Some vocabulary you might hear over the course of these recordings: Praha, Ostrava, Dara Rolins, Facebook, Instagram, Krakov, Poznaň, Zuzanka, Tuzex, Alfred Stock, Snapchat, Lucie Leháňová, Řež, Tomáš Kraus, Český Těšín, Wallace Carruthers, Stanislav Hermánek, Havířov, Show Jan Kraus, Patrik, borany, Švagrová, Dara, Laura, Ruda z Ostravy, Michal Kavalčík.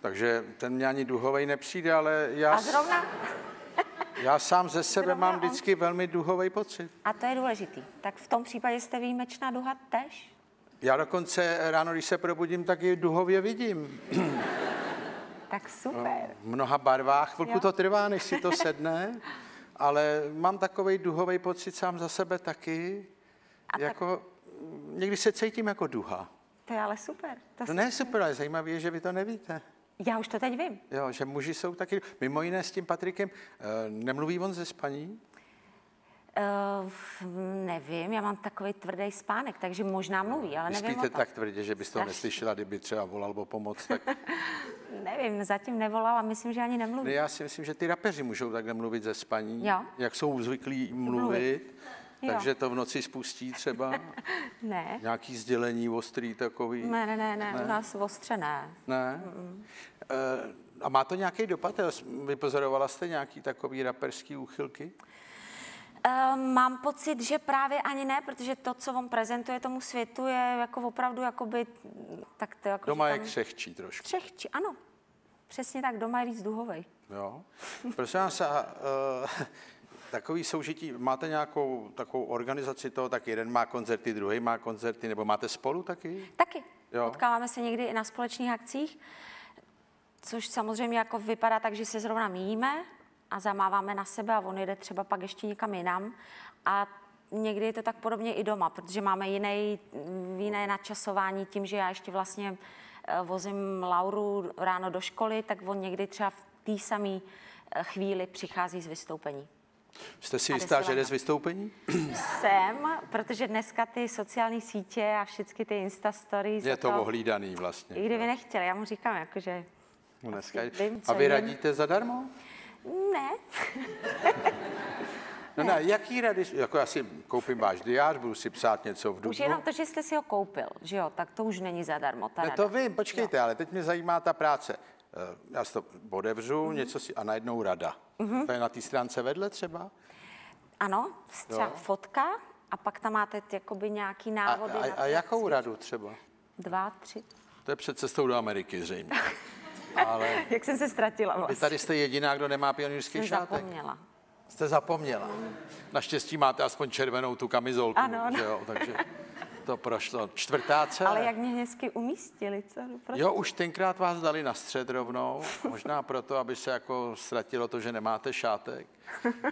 Takže ten mě ani duhovej nepřijde, ale já... A zrovna? Já sám ze sebe mám vždycky velmi duhovej pocit. A to je důležitý. Tak v tom případě jste výjimečná duha tež? Já dokonce ráno, když se probudím, tak ji duhově vidím. Tak super. V mnoha barvách. Chvilku to trvá, než si to sedne, ale mám takovej duhovej pocit sám za sebe taky. Jako, někdy se cítím jako duha. To je ale super. To ne je super, ale zajímavé je, že vy to nevíte. Já už to teď vím. Jo, že muži jsou taky... Mimo jiné s tím Patrikem, nemluví on ze spaní? Nevím, já mám takový tvrdý spánek, takže možná mluví, ale nevím. Spíte tak tvrdě, že bys to neslyšela, kdyby třeba volal o pomoc? Tak... Nevím, zatím nevolal a myslím, že ani nemluví. Ne, já si myslím, že ty rapeři můžou takhle mluvit ze spaní, jo? Jak jsou zvyklí mluvit. Takže to v noci spustí třeba? Ne. Nějaký sdělení ostrý takový? Ne, u nás ostře ne. Ne? A má to nějaký dopad? Vypozorovala jste nějaký takový raperský úchylky? Mám pocit, že právě ani ne, protože to, co on prezentuje tomu světu, je jako opravdu jakoby... Tak to jako, doma je křehčí trošku. Křehčí, ano. Přesně tak, doma je víc duhovej. Jo. Prosím vás, takový soužití, máte nějakou takovou organizaci toho, tak jeden má koncerty, druhý má koncerty, nebo máte spolu taky? Taky. Jo. Potkáváme se někdy i na společných akcích, což samozřejmě jako vypadá tak, že se zrovna míjíme a zamáváme na sebe a on jede třeba pak ještě někam jinam. A někdy je to tak podobně i doma, protože máme jiné načasování tím, že já ještě vlastně vozím Lauru ráno do školy, tak on někdy třeba v té samé chvíli přichází z vystoupení. Jste si jistá, že jde z vystoupení? Jsem, protože dneska ty sociální sítě a všechny ty Insta stories... Je to ohlídaný vlastně. I kdyby nechtěli, já mu říkám, jakože... Dneska... Vím, a vy radíte zadarmo? Ne. No ne, jaký rady, jako já si koupím váš diář, budu si psát něco v dubnu. Už jenom to, že jste si ho koupil, že jo, tak to už není zadarmo, ta rada. To vím, počkejte, ale teď mě zajímá ta práce. Já si to odevřu, něco si, a najednou rada. To je na té stránce vedle třeba? Ano, třeba fotka a pak tam máte jakoby nějaký návody. A jakou radu třeba? 2, 3. To je před cestou do Ameriky zřejmě. Ale jak jsem se ztratila vlastně. Vy tady jste jediná, kdo nemá pionýrský šátek. Jsem zapomněla. Jste zapomněla. Naštěstí máte aspoň červenou tu kamizolku. Ano. Že jo, takže... To prošlo. 4. C. Ale jak mě hezky umístili, co? Prostě. Jo, už tenkrát vás dali na střed rovnou, možná proto, aby se jako ztratilo to, že nemáte šátek.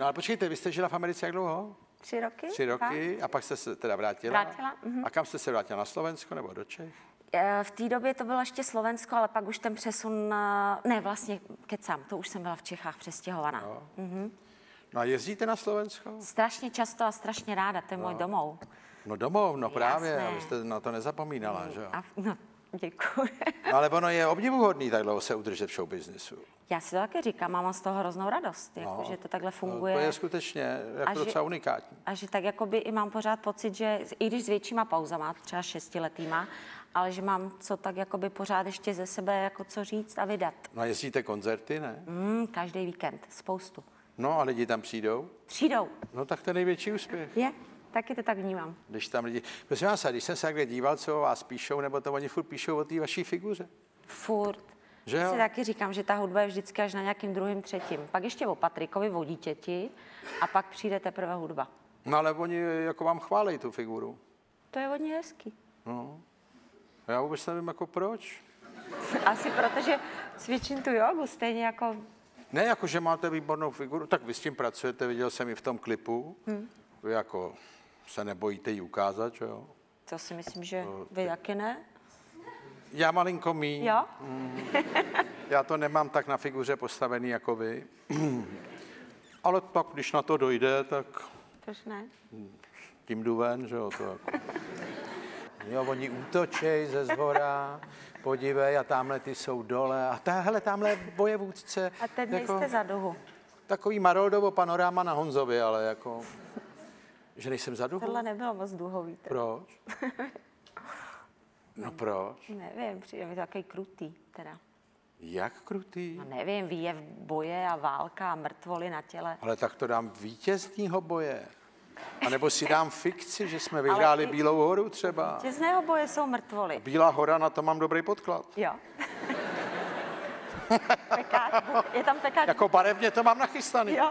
No ale počkejte, vy jste žila v Americe jak dlouho? 3 roky. 3 roky a pak jste se teda vrátila. A kam jste se vrátila? Na Slovensko nebo do Čech? V té době to bylo ještě Slovensko, ale pak už ten přesun, ne vlastně kecám, to už jsem byla v Čechách přestěhovaná. No, no a jezdíte na Slovensko? Strašně často a strašně ráda, to je můj domov. No domov, no právě, jasné. Abyste na to nezapomínala, že jo? No, děkuji. No, ale ono je obdivuhodný tak dlouho se udržet v showbiznisu. Já si to taky říkám, mám z toho hroznou radost, jako, že to takhle funguje. No, to je skutečně jako docela unikátní. A že tak jakoby i mám pořád pocit, že i když s většíma pauzama, třeba 6letýma, ale že mám co tak jakoby pořád ještě ze sebe jako co říct a vydat. No a jezdíte koncerty, ne? Každý víkend, spoustu. No a lidi tam přijdou? Přijdou. No tak to je největší úspěch. Je. Taky to tak vnímám. Když tam lidi... Prosím vás, když jsem se takhle díval, co o vás píšou, nebo to oni furt píšou o té vaší figuře. Furt. Že jo? Si taky říkám, že ta hudba je vždycky až na nějakým druhým, třetím. Pak ještě o Patrikovi, o dítěti a pak přijde teprve hudba. No ale oni jako vám chválí tu figuru. To je hodně hezký. No. Já vůbec nevím jako proč. Asi protože cvičím tu jogu stejně jako... Ne, jako že máte výbornou figuru, tak vy s tím pracujete, viděl jsem ji v tom klipu. Vy jako... se nebojíte ji ukázat, že jo? To si myslím, že vy taky ne? Já malinko míň. Jo? Já to nemám tak na figuře postavený jako vy. Ale tak, když na to dojde, tak... Proč ne? Tím jdu ven, že jo? To jako... Jo, oni útočej ze zhora, podívej, a tamhle ty jsou dole, a tamhle bojevůdce. A teď jako, nejste za duhu. Takový Maroldovo panoráma na Honzově, ale jako... Že nejsem za duhu? Tohle nebylo moc duhový. Teda. Proč? No proč? Nevím, přijde mi to takový krutý teda. Jak krutý? No nevím, výjev boje a válka a mrtvoly na těle. Ale tak to dám vítěznýho boje. A nebo si dám fikci, že jsme vyhráli Bílou horu třeba. Vítězného boje jsou mrtvoly. Bílá hora, na to mám dobrý podklad. Jo. Pekáč, je tam pekáč. Jako barevně to mám nachystaný. Jo.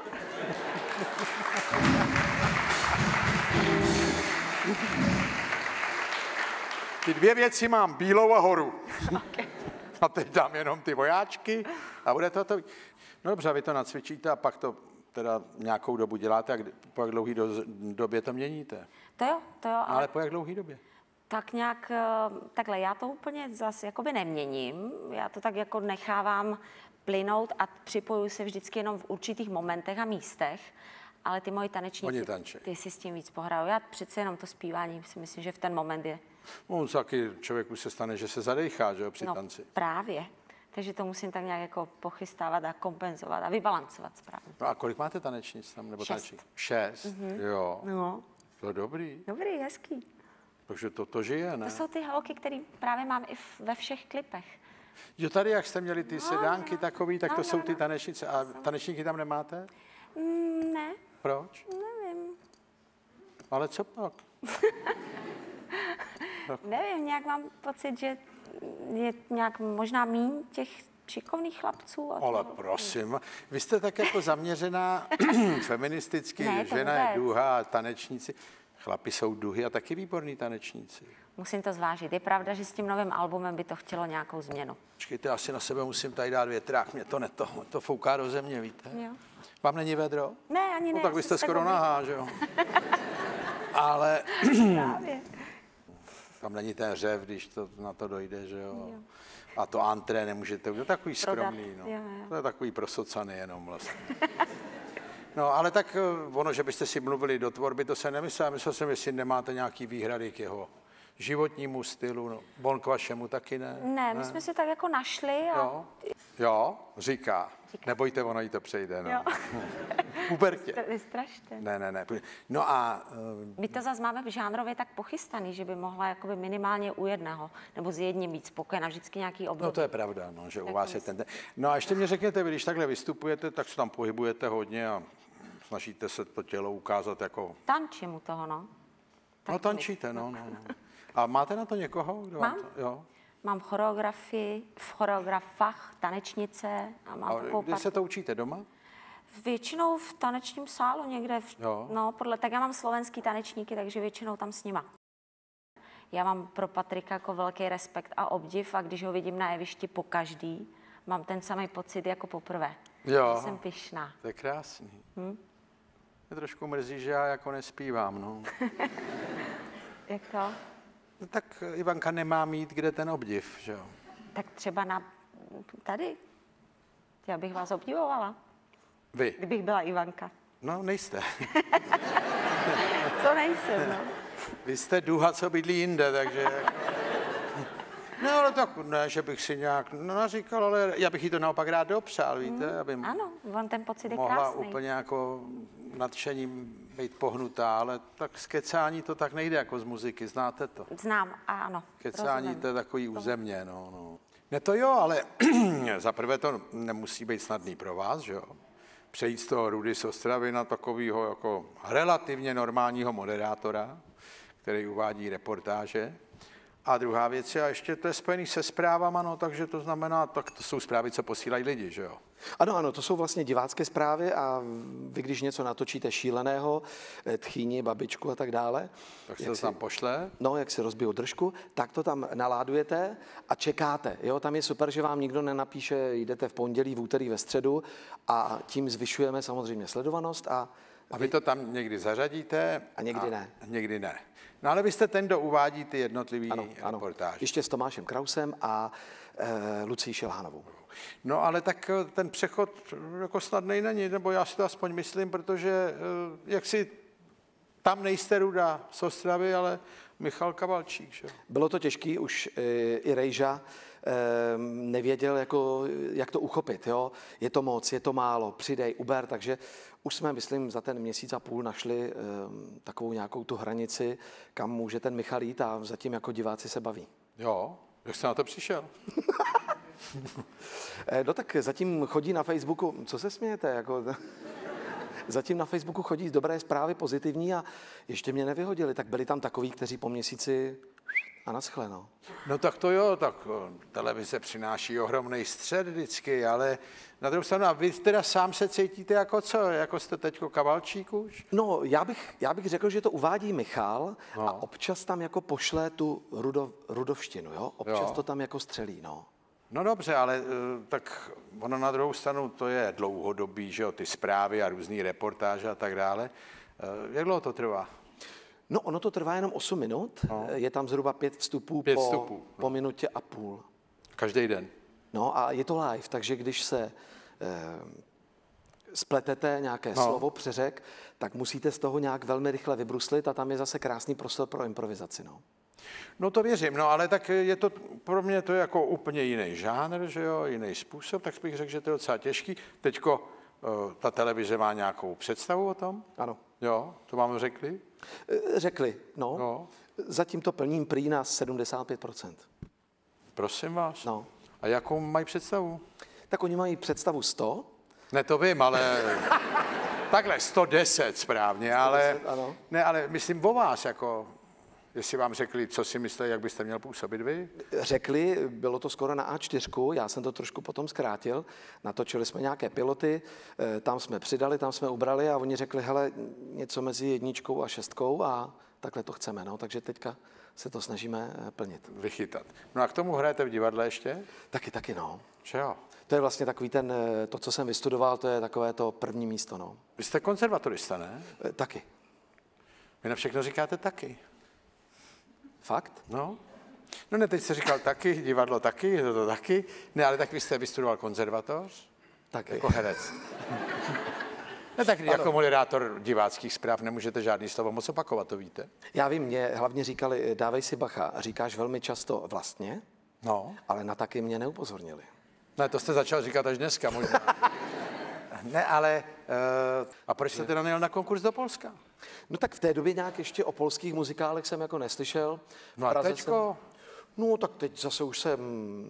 Ty dvě věci mám, bílou a horu. Okay. A teď dám jenom ty vojáčky a bude to... No dobře, vy to nacvičíte a pak to teda nějakou dobu děláte a po jak dlouhý době to měníte? To jo. Ale po jak dlouhý době? Tak nějak, takhle, já to úplně zase jakoby neměním, já to tak jako nechávám plynout a připojuji se vždycky jenom v určitých momentech a místech, ale ty moji tanečníci, ty si s tím víc pohrajou. Já přece jenom to zpívání si myslím, že v ten moment je... No, taky člověku se stane, že se zadechá, že jo, při tanci. No, právě. Takže to musím tak nějak jako pochystávat a kompenzovat a vybalancovat správně. No a kolik máte tanečnic tam? Nebo 6. 6, jo. No. To je dobrý. Dobrý, hezký. Takže to žije, ne? To jsou ty holky, které právě mám i ve všech klipech. Jo, tady jak jste měli ty sedánky takový, tak to jsou ty tanečnice. A tanečníky tam nemáte? Ne. Proč? Nevím. Ale co pak? Nevím, nějak mám pocit, že je nějak možná míň těch šikovných chlapců. Ale prosím, vy jste tak jako zaměřená feministicky, ne, žena je duha a tanečníci. Chlapi jsou duhy a taky výborní tanečníci. Musím to zvážit. Je pravda, že s tím novým albumem by to chtělo nějakou změnu. Počkejte, asi na sebe musím tady dát větrák. Mě to to fouká do země, víte? Jo. Vám není vedro? Ne, ani ne. No, tak vy jste skoro nahá, že jo? Ale... Právě. Tam není ten řev, když to, na to dojde, že jo? Jo. A to antré nemůžete... To je takový skromný, no. Jo. To je takový prosocany jenom vlastně. No, ale tak ono, že byste si mluvili do tvorby, to se nemyslel. Myslel jsem, jestli nemáte nějaký výhrady k jeho životnímu stylu. No, on k vašemu taky ne? Ne, my jsme si tak jako našli. A... Jo, říká. Nebojte, ono jí to přejde. No. Pubertě. Nestrašte. Ne. No a... My to zase máme v žánrově tak pochystaný, že by mohla jakoby minimálně u jednoho, nebo s jedním být spokojena, vždycky nějaký období. No to je pravda, no, že u vás je ten... No a ještě mě řekněte, když takhle vystupujete, tak se tam pohybujete hodně a... Snažíte se to tělo ukázat jako... Tančím u toho, no. Tak no tančíte, no. A máte na to někoho? Kdo mám. To? Jo? Mám choreografii, v choreografách, tanečnice. A kde se to učíte? Doma? Většinou v tanečním sálu někde. Tak já mám slovenský tanečníky, takže většinou tam s nima. Já mám pro Patrika jako velký respekt a obdiv a když ho vidím na jevišti po každý, mám ten samý pocit jako poprvé. Jo. Jsem pyšná. To je krásný. Mě trošku mrzí, že já jako nespívám, no. Jak to? No tak Ivanka nemá mít kde ten obdiv, že jo? Tak třeba tady. Já bych vás obdivovala. Vy? Kdybych byla Ivanka. No, nejste. To nejsem, no. Vy jste duha, co bydlí jinde, takže... No, ale tak ne, že bych si nějak naříkal, ale já bych jí to naopak rád dopřál, víte? Aby ano, on ten pocit je krásný. Mohla úplně jako nadšením být pohnutá, ale tak z kecání to tak nejde jako z muziky, znáte to? Znám, ano. Kecání to je takový územně, no. Ne to jo, ale zaprvé to nemusí být snadný pro vás, že jo? Přejít z toho Rudy z Ostravy na takového jako relativně normálního moderátora, který uvádí reportáže. A druhá věc je, a ještě to je spojený se zprávama, no, takže to znamená, tak to jsou zprávy, co posílají lidi, že jo? Ano, to jsou vlastně divácké zprávy a vy, když něco natočíte šíleného, tchýni, babičku a tak dále. Tak se to tam pošle? No, jak si rozbijou držku, tak to tam naládujete a čekáte, jo? Tam je super, že vám nikdo nenapíše, jdete v pondělí, v úterý, ve středu a tím zvyšujeme samozřejmě sledovanost a... A vy to tam někdy zařadíte? A někdy ne. Někdy ne. No ale vy jste ten, kdo uvádí ty jednotlivý reportáže. Ano, ještě s Tomášem Krausem a Lucíši Leháňovou. No ale tak ten přechod jako snadnej není, nebo já si to aspoň myslím, protože jak si tam nejste Ruda z Ostravy, ale Michal Kavalčík, že? Bylo to těžký, už i Rejža nevěděl, jak to uchopit, jo? Je to moc, je to málo, přidej, uber, takže už jsme, myslím, za ten měsíc a půl našli takovou nějakou tu hranici, kam může ten Michal jít a zatím jako diváci se baví. Jo, jak jste na to přišel? No tak zatím chodí na Facebooku, co se smějete, jako... Zatím na Facebooku chodí dobré zprávy, pozitivní a ještě mě nevyhodili, tak byli tam takoví, kteří po měsíci A naschlenou. No tak to jo, tak televize přináší ohromný střed vždycky, ale na druhou stranu, a vy teda sám se cítíte jako co? Jako jste teďko Kavalčík už? No, já bych řekl, že to uvádí Michal no. A občas tam jako pošle tu rudovštinu, jo? Občas jo. To tam jako střelí, no. No dobře, ale tak ono na druhou stranu, to je dlouhodobý, že jo, ty zprávy a různý reportáže a tak dále. Jak dlouho to trvá? No, ono to trvá jenom 8 minut, no. Je tam zhruba 5 vstupů. Po minutě a půl. Každý den. No a je to live, takže když se spletete nějaké no. slovo, přeřek, tak musíte z toho nějak velmi rychle vybruslit a tam je zase krásný prostor pro improvizaci. No, no to věřím, no ale tak je to, pro mě to je jako úplně jiný žánr, že jo, jiný způsob, tak bych řekl, že to je docela těžký. Teďko ta televize má nějakou představu o tom? Ano. Jo, to vám řekli? Řekli, no. No. Zatím to plním prý na 75%. Prosím vás. No. A jakou mají představu? Tak oni mají představu 100. Ne, to vím, ale... Takhle, 110 správně, 110, ale... Ano. Ne, ale myslím o vás, jako... Jestli vám řekli, co si myslí, jak byste měl působit vy? Řekli, bylo to skoro na A4, já jsem to trošku potom zkrátil, natočili jsme nějaké piloty, tam jsme přidali, tam jsme ubrali a oni řekli, hele, něco mezi 1 a 6 a takhle to chceme, no, takže teďka se to snažíme plnit. Vychytat. No a k tomu hrajete v divadle ještě? Taky, no. Čeho? To je vlastně takový ten, to, co jsem vystudoval, to je takové to první místo, no. Vy jste konzervatorista, ne? Taky. Vy na všechno říkáte taky. Fakt? No. No ne, teď jste říkal taky, divadlo taky, to taky. Ne, ale tak vy jste vystudoval konzervatoř? Taky. Jako herec. Ne, tak ano. Jako moderátor diváckých zpráv nemůžete žádný slovo moc opakovat, to víte? Já vím, mě hlavně říkali, dávej si bacha, říkáš velmi často vlastně, no. Ale na taky mě neupozornili. Ne, to jste začal říkat až dneska možná. Ne, ale... a proč jste teda nejel na konkurs do Polska? No tak v té době nějak ještě o polských muzikálech jsem jako neslyšel. No a teďko? No tak teď zase už jsem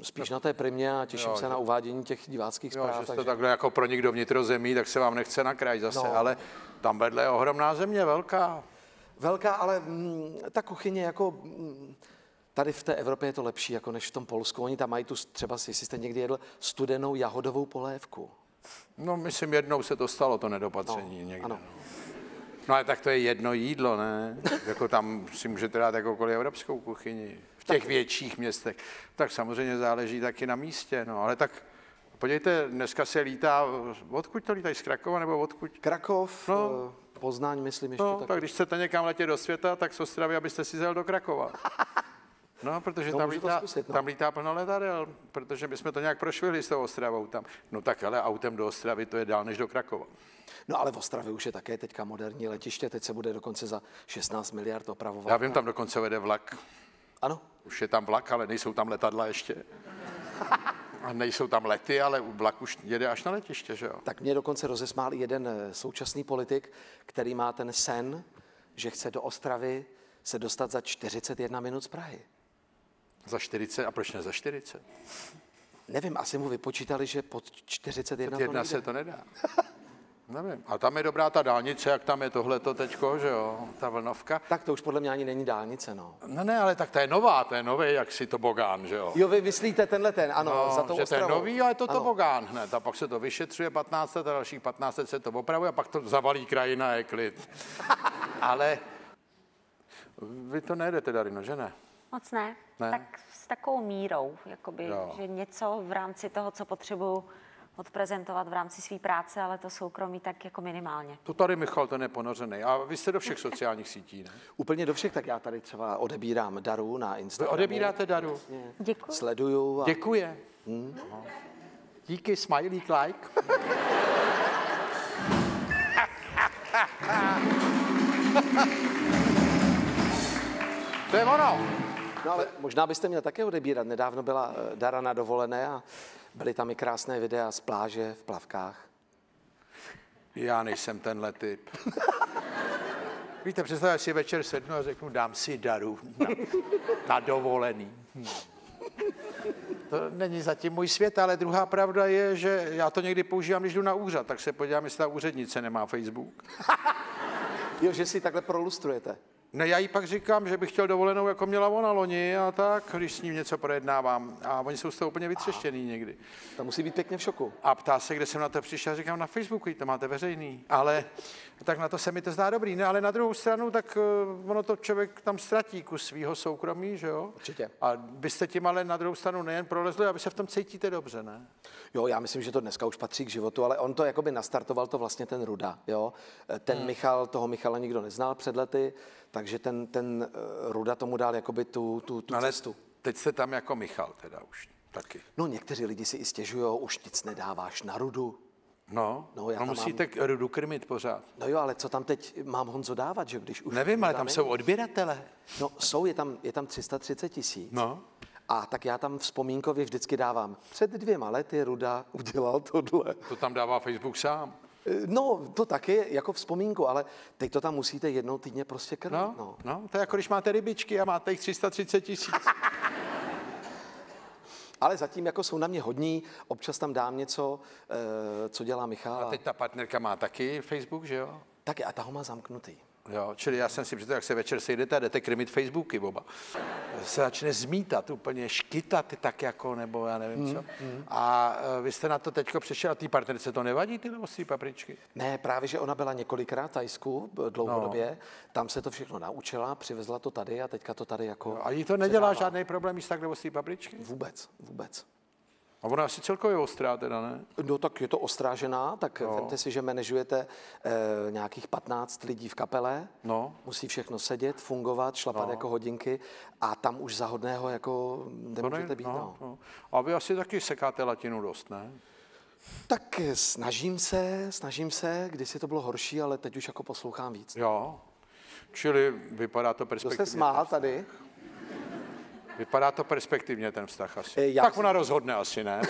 spíš na té primě a těším se na uvádění těch diváckých zpráv. Jo, že jste takže... takhle jako pro nikdo vnitrozemí, tak se vám nechce na kraj zase, no. Ale tam vedle je ohromná země, velká. Velká, ale ta kuchyně jako... Tady v té Evropě je to lepší jako než v tom Polsku. Oni tam mají tu třeba, jestli jste někdy jedl, studenou jahodovou polévku. No, myslím, jednou se to stalo, to nedopatření no, někde. Ano. No, ale tak to je jedno jídlo, ne? Jako tam si můžete dát jakoukoliv evropskou kuchyni. V těch větších městech. Tak samozřejmě záleží taky na místě, no. Ale tak podívejte, dneska se lítá, odkud to lítají, z Krakova nebo odkud? Krakov, no, Poznaň, myslím ještě no, tak když chcete někam letět do světa, tak z Ostravy, abyste si zel do Krakova. No, protože no, tam lítá plno letadel, protože my jsme to nějak prošvihli s tou Ostravou tam. No tak ale autem do Ostravy to je dál než do Krakova. No ale v Ostravě už je také teďka moderní letiště, teď se bude dokonce za 16 miliard opravovat. Já vím, tam dokonce vede vlak. Ano. Už je tam vlak, ale nejsou tam letadla ještě. A nejsou tam lety, ale vlak už jede až na letiště, že jo? Tak mě dokonce rozesmál jeden současný politik, který má ten sen, že chce do Ostravy se dostat za 41 minut z Prahy. Za 40, a proč ne za 40? Nevím, asi mu vypočítali, že pod 41 to nejde. Se to nedá. Nevím, a tam je dobrá ta dálnice, jak tam je tohleto teďko, že jo, ta vlnovka. Tak to už podle mě ani není dálnice, no. No ne, ale tak ta je nová, to je nový, jak si tobogán, že jo. Jo, vy myslíte tenhle ten, ano, no, za tou Ostravou. Že to je nový, ale je to tobogán hned, a pak se to vyšetřuje 15 a dalších 15 se to opravuje a pak to zavalí krajina, je klid. Ale vy to nejedete, Darino, že ne? Moc ne, tak s takovou mírou, jakoby, že něco v rámci toho, co potřebuju odprezentovat v rámci své práce, ale to soukromí tak jako minimálně. To tady Michal, ten je ponořený. A vy jste do všech sociálních sítí, ne? Úplně do všech, tak já tady třeba odebírám Daru na Instagramu. Vy odebíráte Daru? Vlastně. Děkuji. Sleduju. A... Děkuje. No. Díky, smajlík, like. To je ono. No ale možná byste měl také odebírat. Nedávno byla Dara na dovolené a byly tam i krásné videa z pláže v plavkách. Já nejsem tenhle typ. Víte, představte si večer sednu a řeknu, dám si Daru na dovolený. To není zatím můj svět, ale druhá pravda je, že já to někdy používám, když jdu na úřad, tak se podívám, jestli ta úřednice nemá Facebook. Jo, že si takhle prolustrujete. Ne, já jí pak říkám, že bych chtěl dovolenou, jako měla ona loni a tak, když s ním něco projednávám. A oni jsou z toho úplně vytřeštěný někdy. Tam musí být pěkně v šoku. A ptá se, kde jsem na to přišel, říkám na Facebooku, to máte veřejný. Ale tak na to se mi to zdá dobrý. Ne, ale na druhou stranu, tak ono to člověk tam ztratí kus svého soukromí, že jo? Určitě. A byste tím ale na druhou stranu nejen prolezli, aby se v tom cítíte dobře, ne? Jo, já myslím, že to dneska už patří k životu, ale on to jakoby nastartoval to vlastně ten Ruda, jo? Ten Michal, toho Michala nikdo neznal před lety. Takže ten Ruda tomu dal jakoby tu cestu. Teď jste tam jako Michal teda už taky. No někteří lidi si i stěžují, už nic nedáváš na Rudu. No já musíte Rudu krmit pořád. No jo, ale co tam teď mám, Honzo, dávat, že když už... Nevím, ale tam jsou odběratele. No jsou, je tam 330 000. No. A tak já tam vzpomínkově vždycky dávám. Před 2 lety Ruda udělal tohle. To tam dává Facebook sám. No, to taky jako vzpomínku, ale teď to tam musíte jednou týdně prostě krmit. No, to je jako když máte rybičky a máte jich 330 000. Ale zatím jako jsou na mě hodní, občas tam dám něco, co dělá Michal. A teď ta partnerka má taky Facebook, že jo? Taky, a ta ho má zamknutý. Jo, čili já jsem si představil, jak se večer sejdete a jdete krmit Facebooky oba. Se začne zmítat, úplně škytat tak jako, nebo já nevím co. A vy jste na to teďko přišel a tý partnerce to nevadí, ty ostrý papričky? Ne, právě, že ona byla několikrát v Tajsku dlouhodobě, tam se to všechno naučila, přivezla to tady a teďka to tady jako... Jo, a jí to nedělá žádný problém jíst takhle ostrý papričky? Vůbec. A ona asi celkově ostrá teda, ne? No tak je to ostrá žena, tak vemte si, že manažujete nějakých 15 lidí v kapele, musí všechno sedět, fungovat, šlapat jako hodinky a tam už za hodného jako nemůžete být. A vy asi taky sekáte latinu dost, ne? Tak snažím se, kdysi to bylo horší, ale teď už jako poslouchám víc. Jo, čili vypadá to perspektivně. To se smál tady. Vypadá to perspektivně, ten vztah asi. Tak ona rozhodne asi, ne?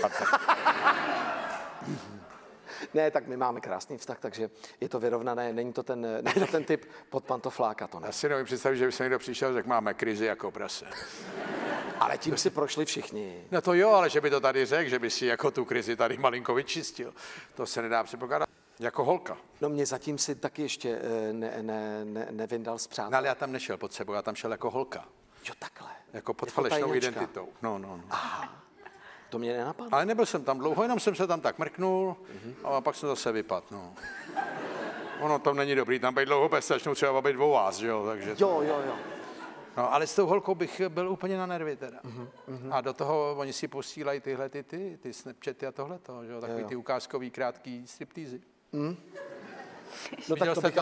Ne, tak my máme krásný vztah, takže je to vyrovnané, není to ten typ pod pantofláka, to ne. Já si nevím představit, že by se někdo přišel, tak máme krizi jako prase. Ale tím si prošli všichni. No to jo, ale že by to tady řekl, že by si jako tu krizi tady malinko vyčistil, to se nedá předpokládat. Jako holka. No mě zatím si taky ještě nevyndal z přátel. No ale já tam nešel pod sebou, já tam šel jako holka. Jo, takhle. Jako pod falešnou identitou. No. Aha, to mě nenapadlo. Ale nebyl jsem tam dlouho, jenom jsem se tam tak mrknul a pak jsem zase vypadl, Ono tam není dobrý, tam být dlouho bez začnou třeba být o vás, že jo? Takže jo. No, ale s tou holkou bych byl úplně na nervy teda. A do toho oni si posílají tyhle ty Snapchaty a tohleto, že jo? Takový ty ukázkový krátký striptýzy. No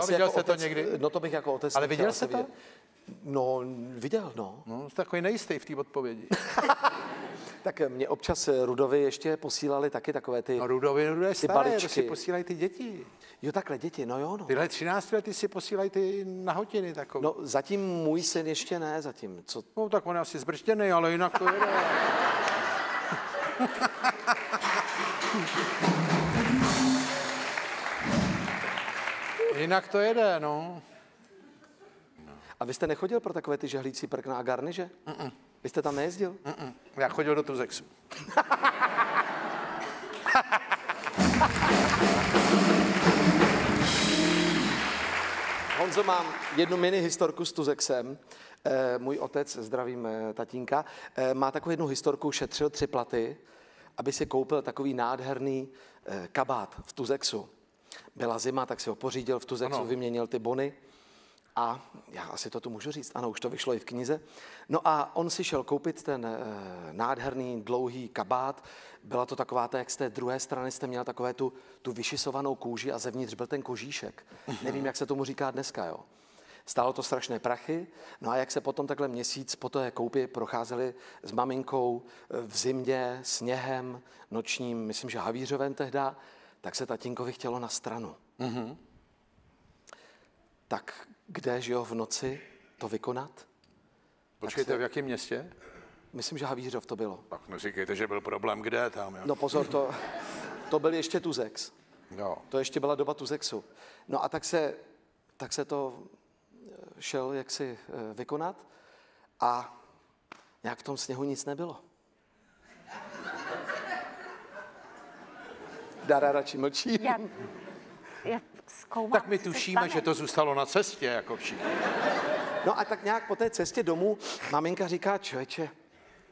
viděl jste to, někdy? No to bych jako otec. Ale viděl jste to? No, viděl, No, jste takový nejistý v té odpovědi. Tak mě občas Rudovi ještě posílali taky takové ty baličky. Ruda je staré, to si posílají ty děti. Jo, takhle děti, no. Tyhle 13 lety si posílají ty nahotiny takové. No, zatím můj syn ještě ne, zatím. Co? No, tak on je asi zbrštěný, ale jinak to jde. Jinak to jede, A vy jste nechodil pro takové ty žehlící prkna a garniže? Vy jste tam nejezdil? Já chodil do Truzexu. Honzo, mám jednu mini historku s Tuzexem. Můj otec, zdravím tatínka, má takovou jednu historku, šetřil 3 platy, aby si koupil takový nádherný kabát v Tuzexu. Byla zima, tak si ho pořídil v Tuzexu, vyměnil ty bony. A já asi to tu můžu říct, ano, už to vyšlo i v knize. No a on si šel koupit ten nádherný, dlouhý kabát. Byla to taková, jak z té druhé strany jste měl takové tu vyšisovanou kůži a zevnitř byl ten kožíšek. Nevím, jak se tomu říká dneska, jo. Stálo to strašné prachy. No a jak se potom takhle měsíc po té koupi procházeli s maminkou v zimě, sněhem, nočním, myslím, že Havířovem tehda, tak se tatínkovi chtělo na stranu. Tak kdež jo v noci to vykonat? Počkejte, v jakém městě? Myslím, že Havířov to bylo. Tak neříkejte, že byl problém, kde tam. Jo? No pozor, to byl ještě Tuzex. Jo. To ještě byla doba Tuzexu. No a tak se to šel jaksi vykonat a nějak v tom sněhu nic nebylo. Dara radši mlčí. Tak my tušíme, že to zůstalo na cestě, jako všichni. No a tak nějak po té cestě domů maminka říká, člověče,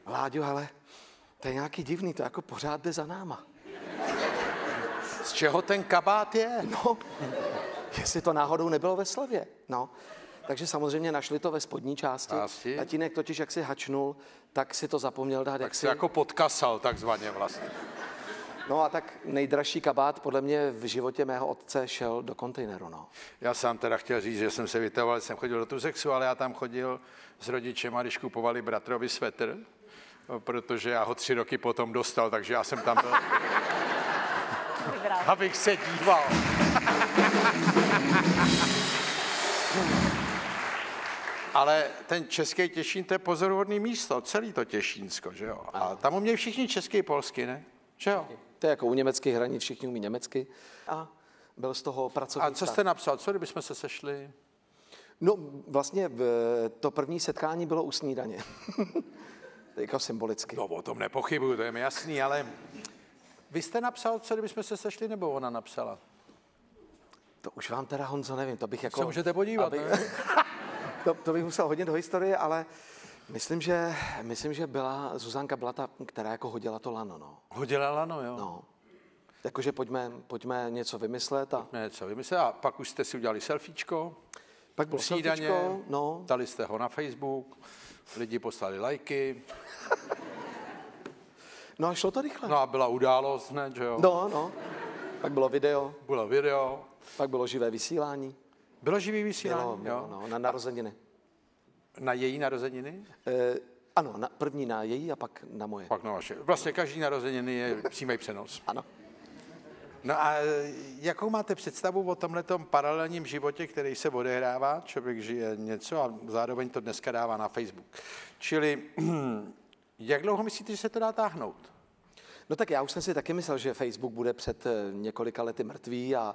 Láďo, hele, to je nějaký divný, to jako pořád jde za náma. Z čeho ten kabát je? No, jestli to náhodou nebylo ve slevě, no. Takže samozřejmě našli to ve spodní části. Tatínek totiž, jak si hačnul, tak si to zapomněl dát. Tak si jako podkasal takzvaně vlastně. No a tak nejdražší kabát podle mě v životě mého otce šel do kontejneru, no. Já sám teda chtěl říct, že jsem se vytahoval, jsem chodil do Tuzexu, ale já tam chodil s rodičema, když kupovali bratrovi svetr, protože já ho 3 roky potom dostal, takže já jsem tam byl, abych se díval. Ale ten Český Těšín, to je pozoruhodný místo, celý to Těšínsko, že jo? A tam umějí všichni česky i polsky, ne? Že jo? To je jako u německých hranic, všichni umí německy. A byl z toho pracovník. A co jste napsal? Co kdybychom se sešli? No vlastně to první setkání bylo u snídaně. Jako symbolicky. No, o tom nepochybuju, to je mi jasný, ale vy jste napsal, co kdybychom se sešli, nebo ona napsala? To už vám teda, Honzo, nevím, to bych jako... Co můžete podívat, aby... To bych musel hodně do historie, ale myslím, že byla, Zuzanka byla ta, která jako hodila to lano, no. Hodila lano, jo. No. Jakože pojďme něco vymyslet a... Pojďme něco vymyslet a pak už jste si udělali selfiečko. Pak bylo snídaně, no. Dali jste ho na Facebook, lidi poslali lajky. No a šlo to rychle. No a byla událost, ne, že jo? No, no. Pak bylo video. Bylo video. Pak bylo živé vysílání. Bylo živý vysílání? Bylo, no, na narozeniny. Na její narozeniny? Ano, první na její a pak na moje. Pak na vaše. Vlastně každý narozeniny je přímý přenos. Ano. No a jakou máte představu o tomhletom paralelním životě, který se odehrává? Člověk žije něco a zároveň to dneska dává na Facebook. Čili jak dlouho myslíte, že se to dá táhnout? No tak já už jsem si taky myslel, že Facebook bude před několika lety mrtvý a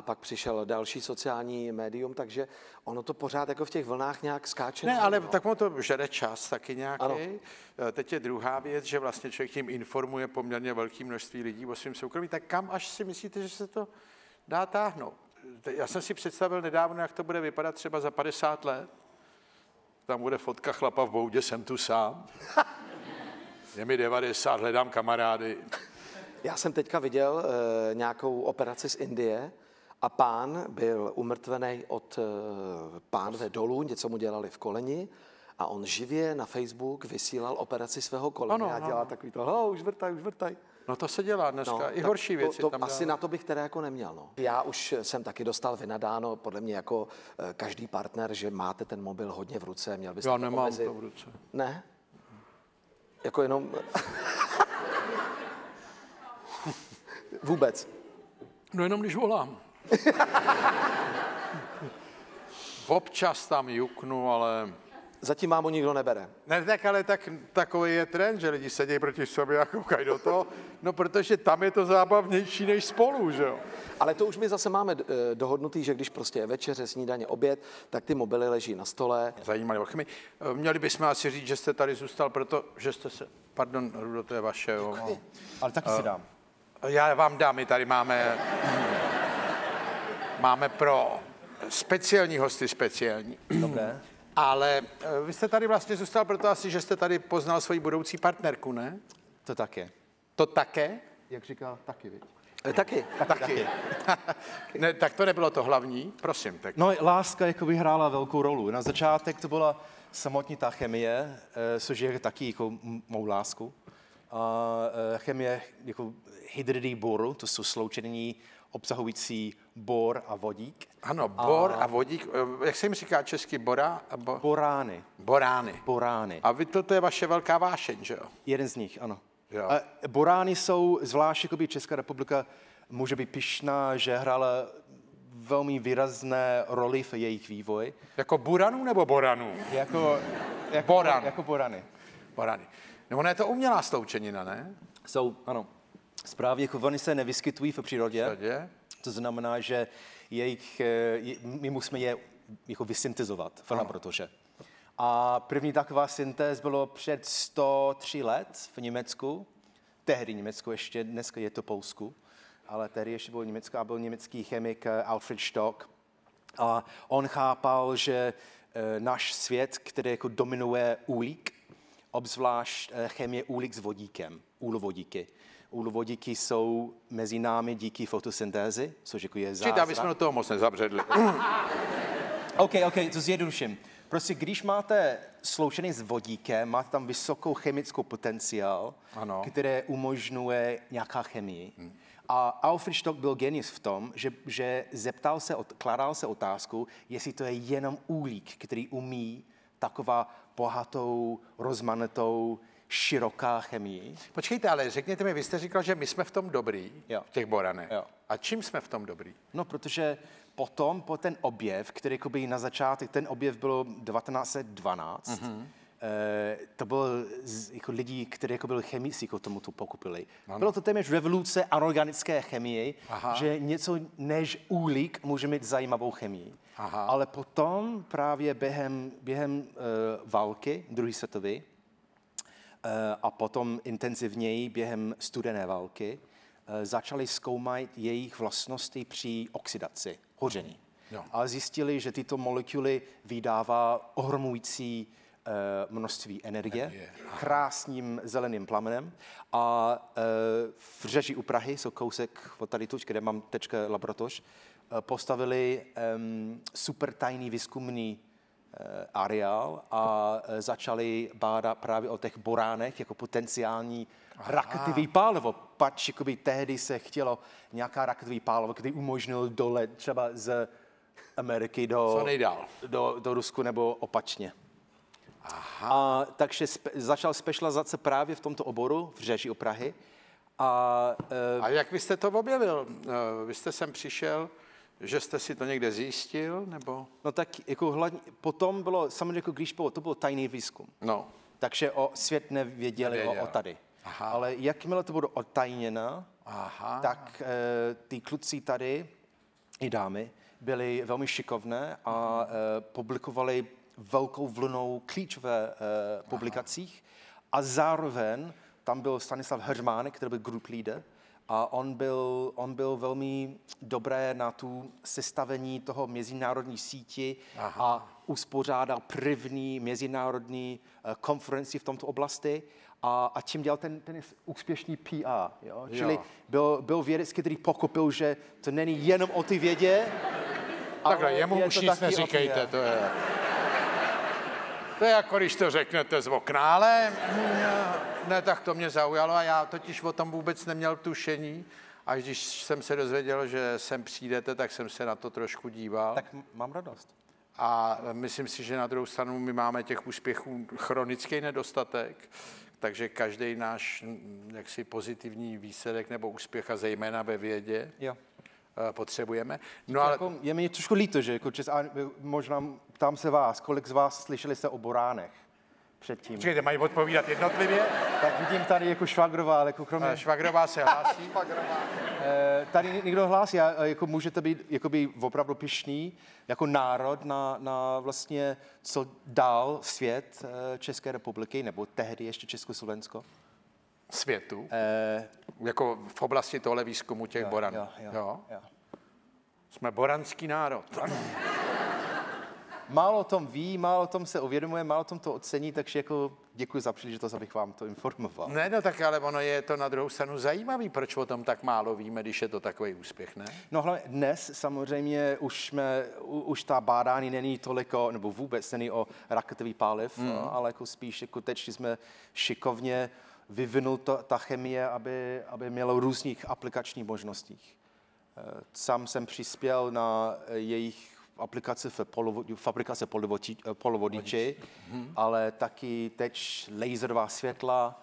pak přišel další sociální médium, takže ono to pořád jako v těch vlnách nějak skáče. Ne, ale no. Tak ono to žere čas taky nějaký. Ano. Teď je druhá věc, že vlastně člověk tím informuje poměrně velké množství lidí o svém soukromí, tak kam až si myslíte, že se to dá táhnout? Já jsem si představil nedávno, jak to bude vypadat třeba za 50 let. Tam bude fotka chlapa v boudě, jsem tu sám. Je mi 90, hledám kamarády. Já jsem teďka viděl nějakou operaci z Indie a pán byl umrtvený od pánve dolů, něco mu dělali v koleni a on živě na Facebook vysílal operaci svého kolena a dělal takový to, už vrtaj. No to se dělá dneska, no, i horší věci to tam asi dělá. Na to bych teda jako neměl, no. Já už jsem taky dostal vynadáno, podle mě jako každý partner, že máte ten mobil hodně v ruce, měl byste. Já nemám to v ruce. Ne? Jako jenom... Vůbec. No jenom když volám. Občas tam juknu, ale... Zatím mámu nikdo nebere. Ne, tak ale takový je trend, že lidi sedějí proti sobě a koukají do toho, no protože tam je to zábavnější než spolu, že jo? Ale to už my zase máme dohodnutý, že když prostě je večeře, snídaně, oběd, tak ty mobily leží na stole. Zajímavé ochymy. Měli bychom asi říct, že jste tady zůstal, protože jste se... Pardon, Rudo, to je vaše, jo. Ale taky si dám. Já vám dám, my tady máme... máme pro speciální hosty speciální. Dobré. Ale vy jste tady vlastně zůstal proto asi, že jste tady poznal svoji budoucí partnerku, ne? To také. To také? Jak říkal, taky, viď? Taky. Ne, tak to nebylo to hlavní, prosím. Tak. No, láska jako by hrála velkou rolu. Na začátek to byla samotně ta chemie, což je taky jako mou lásku. Chemie jako hydridy boru, to jsou sloučení obsahující bor a vodík. Ano, bor a vodík. Jak se jim říká česky? Bora? Borány. A vy to je vaše velká vášeň, že jo? Jeden z nich, ano. Jo. A borány jsou, zvlášť jakoby Česká republika může být pyšná, že hrála velmi výrazné roli v jejich vývoji. Jako buranů nebo boranů? Jako boran. Jako borany. Borány. No, ona je to umělá sloučenina, ne? Jsou, ano. Správně, oni se nevyskytují v přírodě. To znamená, že my musíme je jako vysyntezovat v laboratoři. A první taková syntéz bylo před 103 let v Německu. Tehdy Německu ještě, dneska je to Polsku, ale tehdy ještě bylo Německo a byl německý chemik Alfred Stock. A on chápal, že náš svět, který jako dominuje uhlík, obzvlášť chemie uhlík s vodíkem, úlovodíky. Úlovodíky jsou mezi námi díky fotosyntézy, což jako je zázrak. Číta, abychom do toho moc nezabředli. OK, to zjednoduším. Prostě když máte sloučený s vodíkem, máte tam vysokou chemickou potenciál, ano, které umožňuje nějaká chemii. A Alfred Stock byl genius v tom, že kládal se otázku, jestli to je jenom uhlík, který umí taková bohatou, rozmanitou, široká chemii. Počkejte, ale řekněte mi, vy jste říkal, že my jsme v tom dobrý, jo, v těch boranech. Jo. A čím jsme v tom dobrý? No, protože potom, po ten objev, který jakoby na začátek, ten objev bylo 1912, to byl jako lidi, kteří jako byli chemici, jako tomu to pokupili. Ano. Bylo to téměř revoluce anorganické chemie, aha, že něco než uhlík může mít zajímavou chemii. Aha. Ale potom právě během války, druhé světové, a potom intenzivněji během studené války, začali zkoumat jejich vlastnosti při oxidaci, hoření. Jo. A zjistili, že tyto molekuly vydává ohromující množství energie krásným zeleným plamenem. A v Řeži u Prahy, jsou kousek od tady tuč, kde mám tečka laboratoř, postavili super tajný výzkumný areál a začali bádat právě o těch boránech jako potenciální raketový pálivo. Pač jakoby tehdy se chtělo nějaká raketový pálivo, který umožnil dolet třeba z Ameriky do Rusku nebo opačně. Aha. A takže začal specializace právě v tomto oboru v Řeži u Prahy. A jak vy jste to objevil? Vy jste sem přišel, že jste si to někde zjistil, nebo? No tak jako hlavně, potom bylo, samozřejmě jako když bylo, to byl tajný výzkum. No. Takže svět nevěděli o tady. Aha. Ale jakmile to bylo odtajněno, aha, tak ty kluci tady, i dámy, byli velmi šikovné a publikovali velkou vlnou klíčové publikacích. A zároveň tam byl Stanislav Hermánek, který byl group leader, a on byl velmi dobré na tu sestavení toho mezinárodní síti, aha, a uspořádal první mezinárodní konferenci v tomto oblasti a tím dělal ten úspěšný PR. Jo? Čili byl vědec, který pochopil, že to není jenom o ty vědě. Takhle, jemu už nic neříkejte, to je... To je jako, když to řeknete z okna, ale ne, tak to mě zaujalo a já totiž o tom vůbec neměl tušení. Až když jsem se dozvěděl, že sem přijdete, tak jsem se na to trošku díval. Tak mám radost. A myslím si, že na druhou stranu my máme těch úspěchů chronický nedostatek, takže každý náš jaksi pozitivní výsledek nebo úspěch, a zejména ve vědě, jo, potřebujeme. No, ale... jako, je mi trošku líto, že jako možná ptám se vás, kolik z vás slyšeli jste o boránech předtím? Čekajte, mají odpovídat jednotlivě? Tak vidím tady jako Švagrová, ale jako kromě... Švagrová se hlásí. Tady někdo hlásí, jako můžete být jakoby opravdu pyšný jako národ na vlastně co dál svět České republiky, nebo tehdy ještě Československo. Světu? Jako v oblasti tohle výzkumu těch boranů. Jo. Jsme boranský národ. Málo o tom ví, málo o tom se uvědomuje, málo o tom to ocení, takže jako děkuji za příležitost, abych vám to informoval. Ne, no tak ale ono je to na druhou stranu zajímavý, proč o tom tak málo víme, když je to takový úspěch, ne? No hlavně dnes samozřejmě už ta bádání není toliko, nebo vůbec není o raketový páliv, ale jako spíš jako teď jsme šikovně vyvinul ta chemie, aby mělo různých aplikačních možností. Sám jsem přispěl na jejich aplikace fabrikace polovodiči, ale taky teď laserová světla,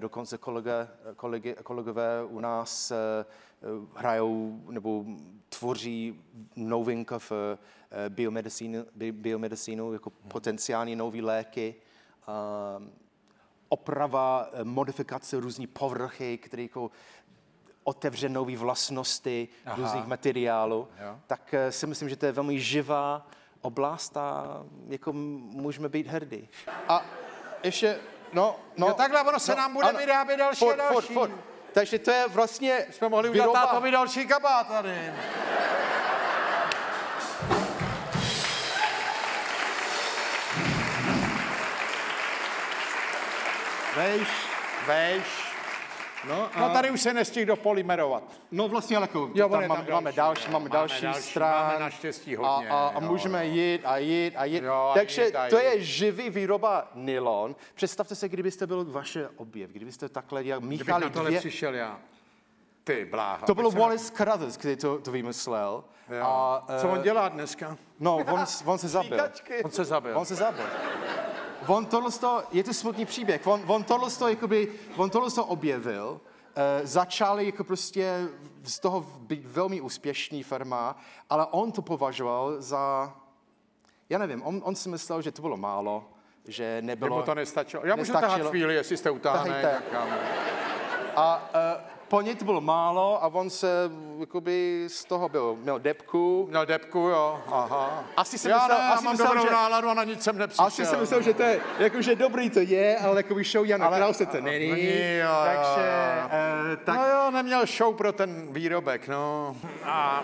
dokonce kolegové u nás hrajou nebo tvoří novinka v biomedicínu, jako potenciální nové léky, oprava, modifikace různých povrchy, které jako otevře nové vlastnosti, aha, různých materiálů, jo, tak si myslím, že to je velmi živá oblast a jako můžeme být hrdí. A ještě, no takhle ono se nám bude vyrábět další a další. Takže to je vlastně... Jsme mohli udělat tátovi další kabát tady. Vejš. No, tady už se nestihl dopolymerovat. No vlastně, ale máme další strán. Máme naštěstí hodně. A můžeme jít. Jo, Takže to je živý výroba nylon. Představte se, kdybyste byl vaše objev, kdybyste takhle jak míchali dvě... Kdybych na to přišel já. Ty bláha. To bylo Wallace Carruthers, který to vymyslel. A, co on dělá dneska? No, on se zabil. On se zabil. On tohle je to smutný příběh. On tohle objevil, začali jako prostě z toho být velmi úspěšný firma, ale on to považoval za, já nevím, on si myslel, že to bylo málo, že nebylo. Nebo to nestačilo. Já můžu tahat chvíli, jestli jste utáhne. A po něj to bylo málo a on se jakoby z toho měl depku. Měl depku, jo. Aha. Asi jsem myslel, já mám dobrou náladu a na nic jsem nepřišel. Asi jsem myslel, že to je, jakože dobrý to je, ale jakoby show Jana Krause to není. Takže neměl show pro ten výrobek, no. A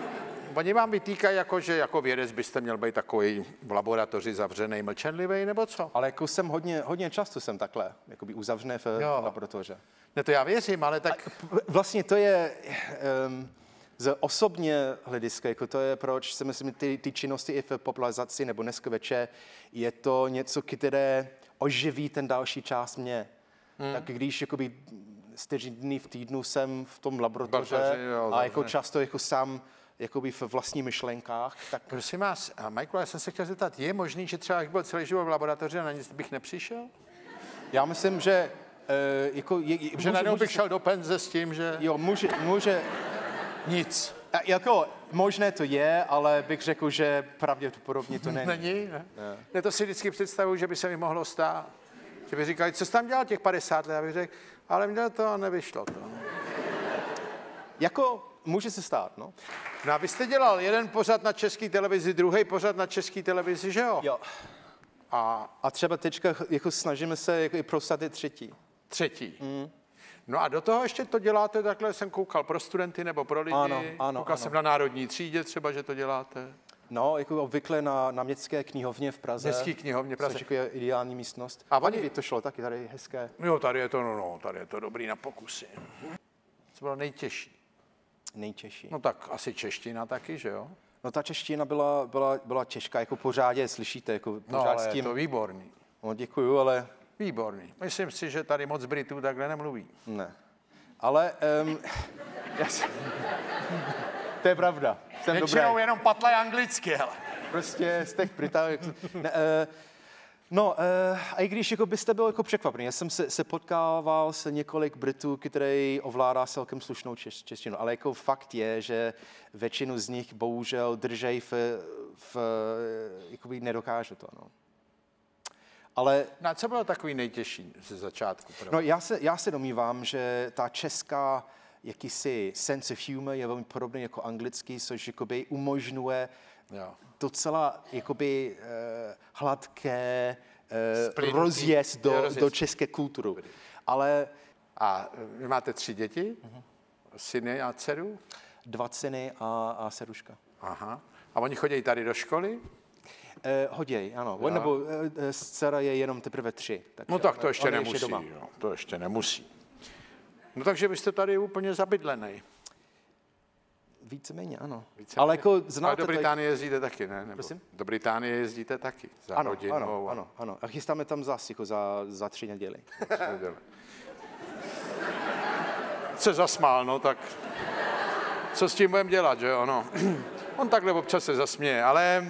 oni vám vytýkají, že jako vědec byste měl být takový v laboratoři zavřený, mlčenlivý, nebo co? Ale jako jsem hodně často jsem takhle, jakoby uzavřený v laboratoře. Ne, to já věřím, ale tak... Vlastně to je z osobně hlediska, jako to je, proč si myslím, ty činnosti i v popularizaci nebo dneska večer, je to něco, které oživí ten další část mě. Tak když jakoby 4 dny v týdnu jsem v tom laboratoře a jako často jako sám jakoby v vlastních myšlenkách, tak... Prosím vás, Michael, já jsem se chtěl zeptat, je možný, že třeba byl celý život v laboratoři a na nic bych nepřišel? Já myslím, že... že najednou bych šel do penze s tím, že... Jo, může... Nic. Jako možné to je, ale bych řekl, že pravděpodobně to není. Není? Ne, to si vždycky představuju, že by se mi mohlo stát. Že by říkali, co jsi tam dělal těch 50 let? Já bych řekl, ale měl to a nevyšlo to. Jako může se stát, no. No a vy jste dělal jeden pořad na České televizi, druhý pořad na České televizi, že jo? Jo. A třeba teďka jako snažíme se jako i prosadit třetí. No a do toho ještě to děláte takhle, jsem koukal pro studenty nebo pro lidi, koukal jsem na Národní třídě třeba, že to děláte. No, jako obvykle na Městské knihovně v Praze. Městské knihovně v Praze. Což je ideální místnost. A oni to šlo taky, tady je hezké. Jo, tady je to, tady je to dobrý na pokusy. Co bylo nejtěžší? Nejtěžší. No tak asi čeština taky, že jo? No ta čeština byla těžká, jako pořádě slyšíte, jako pořád s tím. No, je to výborný. No, děkuju, ale... Výborný. Myslím si, že tady moc Britů takhle nemluví. Ne. Ale... To je pravda. Jsem dobrý. Většinou jenom patlaj anglicky, hele. Prostě z těch Britů... a i když jako byste byl jako překvapený, já jsem se potkával s několik Britů, který ovládá celkem slušnou češtinu, ale jako fakt je, že většinu z nich bohužel držej jakoby nedokážu to, no. Ale... No a co bylo takový nejtěžší ze začátku? Pravda? No já se domnívám, že ta česká jakýsi sense of humor je velmi podobný jako anglický, což jakoby umožňuje docela jakoby hladké rozjezd do české kultury. Ale... A vy máte 3 děti? Syny a dceru? 2 syny a dceruška. Aha. A oni chodí tady do školy? Hoděj, ano. Jo. Nebo dcera je jenom teprve 3. No tak to ještě nemusí. To ještě nemusí. No takže vy jste tady úplně zabydlený. Víceméně, ano. Ale jako znáte... do Británie jezdíte taky, ne? Nebo prosím? Do Británie jezdíte taky. Za rodinou. Ano. A chystáme tam zase za 3 neděli. Se zasmál, no tak... Co s tím budeme dělat, že jo? On takhle občas se zasměje, ale...